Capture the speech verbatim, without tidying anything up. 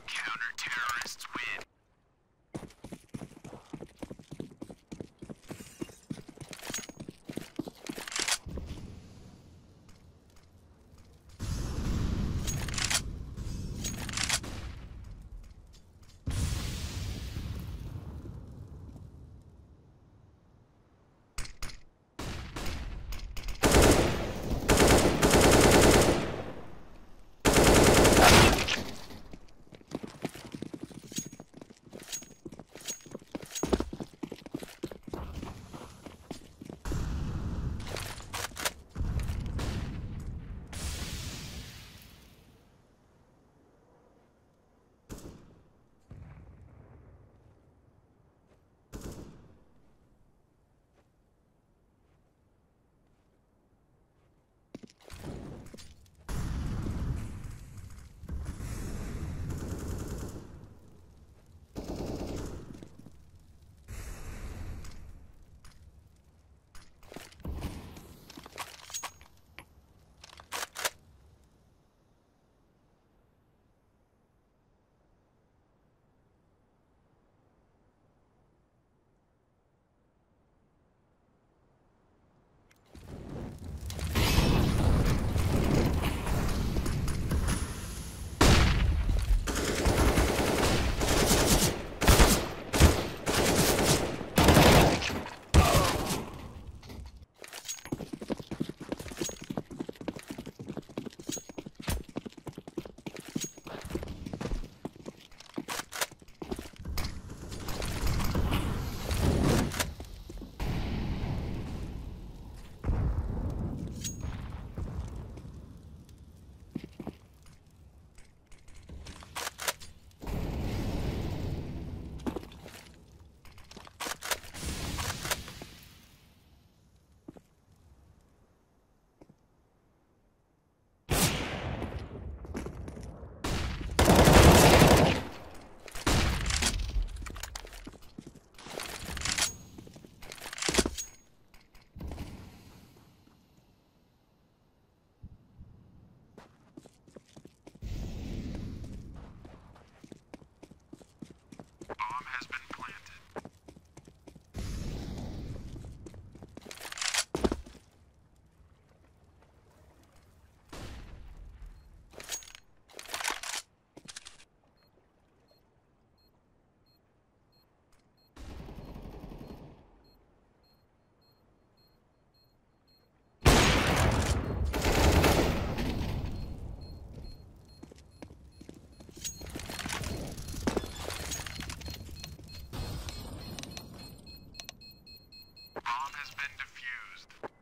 Counter-terrorists win.